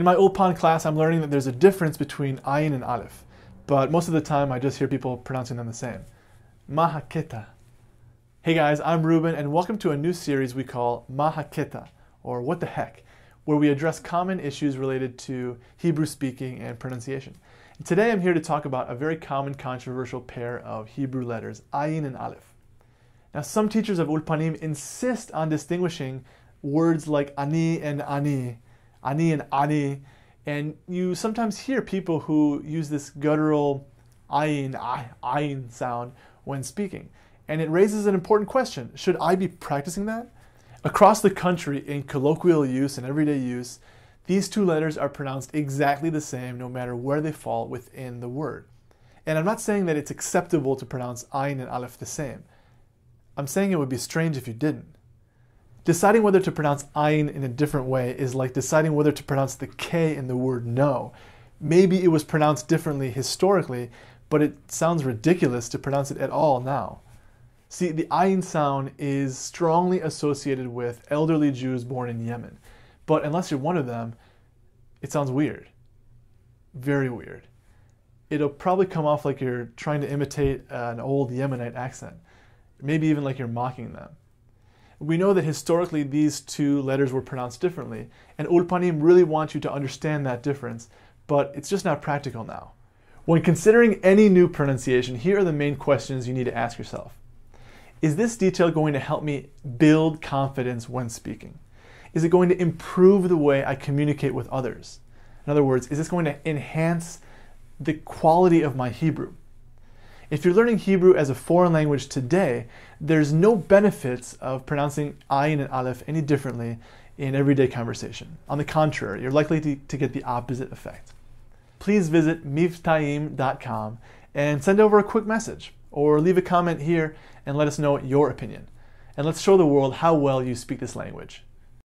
In my ulpan class, I'm learning that there's a difference between ayin and aleph, but most of the time I just hear people pronouncing them the same. Mahaketa. Hey guys, I'm Ruben, and welcome to a new series we call Mahaketa, or What the Heck, where we address common issues related to Hebrew speaking and pronunciation. And today I'm here to talk about a very common controversial pair of Hebrew letters, ayin and aleph. Now, some teachers of ulpanim insist on distinguishing words like ani and ani, ani and ani, and you sometimes hear people who use this guttural ayin sound when speaking. And it raises an important question. Should I be practicing that? Across the country, in colloquial use and everyday use, these two letters are pronounced exactly the same no matter where they fall within the word. And I'm not saying that it's acceptable to pronounce ayin and aleph the same. I'm saying it would be strange if you didn't. Deciding whether to pronounce ayin in a different way is like deciding whether to pronounce the K in the word no. Maybe it was pronounced differently historically, but it sounds ridiculous to pronounce it at all now. See, the ayin sound is strongly associated with elderly Jews born in Yemen. But unless you're one of them, it sounds weird. Very weird. It'll probably come off like you're trying to imitate an old Yemenite accent. Maybe even like you're mocking them. We know that historically these two letters were pronounced differently, and ulpanim really want you to understand that difference, but it's just not practical now. When considering any new pronunciation, here are the main questions you need to ask yourself. Is this detail going to help me build confidence when speaking? Is it going to improve the way I communicate with others? In other words, is this going to enhance the quality of my Hebrew? If you're learning Hebrew as a foreign language today, there's no benefits of pronouncing ayin and aleph any differently in everyday conversation. On the contrary, you're likely to get the opposite effect. Please visit miftaim.com and send over a quick message, or leave a comment here and let us know your opinion. And let's show the world how well you speak this language.